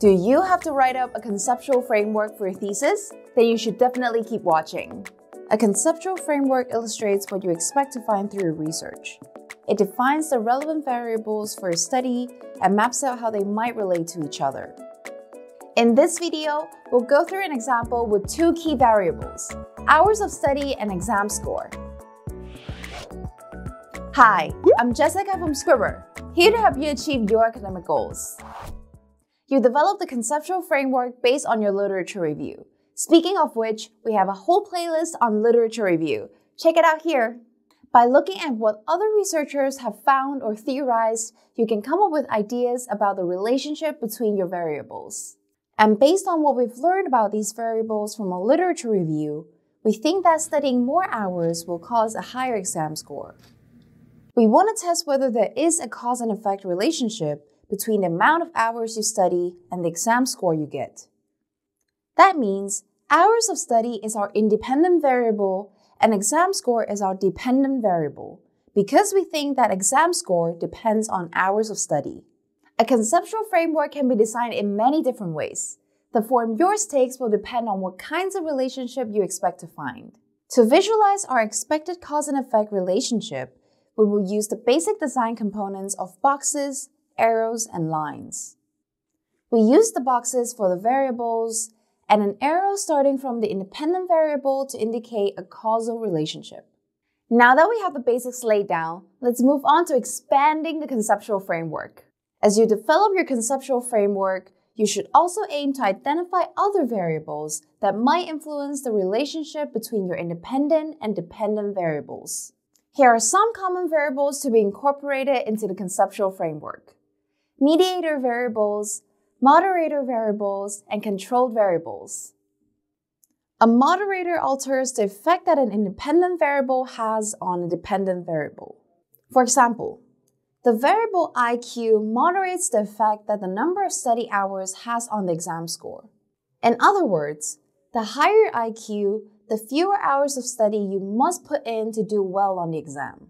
Do you have to write up a conceptual framework for your thesis? Then you should definitely keep watching. A conceptual framework illustrates what you expect to find through your research. It defines the relevant variables for a study and maps out how they might relate to each other. In this video, we'll go through an example with two key variables: hours of study and exam score. Hi, I'm Jessica from Scribbr, here to help you achieve your academic goals. You developed a conceptual framework based on your literature review. Speaking of which, we have a whole playlist on literature review. Check it out here. By looking at what other researchers have found or theorized, you can come up with ideas about the relationship between your variables. And based on what we've learned about these variables from a literature review, we think that studying more hours will cause a higher exam score. We want to test whether there is a cause and effect relationship between the amount of hours you study and the exam score you get. That means hours of study is our independent variable and exam score is our dependent variable because we think that exam score depends on hours of study. A conceptual framework can be designed in many different ways. The form yours takes will depend on what kinds of relationship you expect to find. To visualize our expected cause and effect relationship, we will use the basic design components of boxes, arrows, and lines. We use the boxes for the variables and an arrow starting from the independent variable to indicate a causal relationship. Now that we have the basics laid down, let's move on to expanding the conceptual framework. As you develop your conceptual framework, you should also aim to identify other variables that might influence the relationship between your independent and dependent variables. Here are some common variables to be incorporated into the conceptual framework: mediator variables, moderator variables, and controlled variables. A moderator alters the effect that an independent variable has on a dependent variable. For example, the variable IQ moderates the effect that the number of study hours has on the exam score. In other words, the higher IQ, the fewer hours of study you must put in to do well on the exam.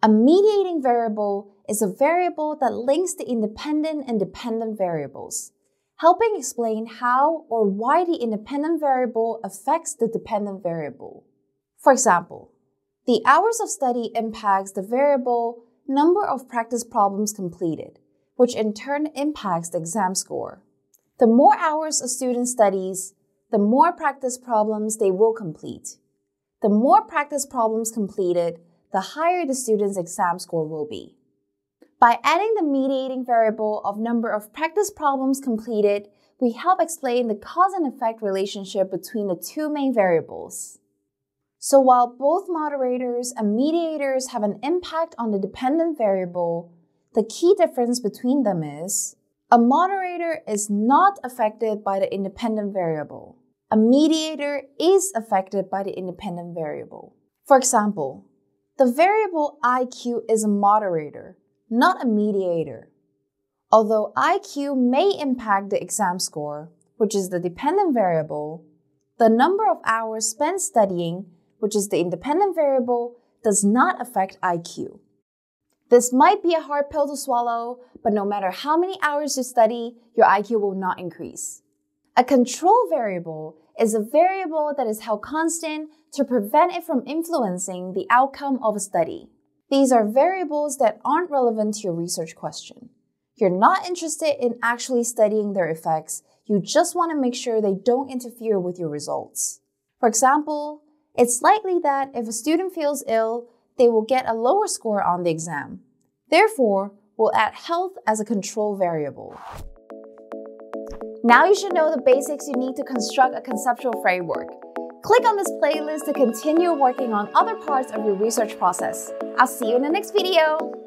A mediating variable is a variable that links the independent and dependent variables, helping explain how or why the independent variable affects the dependent variable. For example, the hours of study impacts the variable number of practice problems completed, which in turn impacts the exam score. The more hours a student studies, the more practice problems they will complete. The more practice problems completed, the higher the student's exam score will be. By adding the mediating variable of number of practice problems completed, we help explain the cause and effect relationship between the two main variables. So while both moderators and mediators have an impact on the dependent variable, the key difference between them is a moderator is not affected by the independent variable. A mediator is affected by the independent variable. For example, the variable IQ is a moderator, not a mediator. Although IQ may impact the exam score, which is the dependent variable, the number of hours spent studying, which is the independent variable, does not affect IQ. This might be a hard pill to swallow, but no matter how many hours you study, your IQ will not increase. A control variable is a variable that is held constant to prevent it from influencing the outcome of a study. These are variables that aren't relevant to your research question. You're not interested in actually studying their effects. You just want to make sure they don't interfere with your results. For example, it's likely that if a student feels ill, they will get a lower score on the exam. Therefore, we'll add health as a control variable. Now you should know the basics you need to construct a conceptual framework. Click on this playlist to continue working on other parts of your research process. I'll see you in the next video.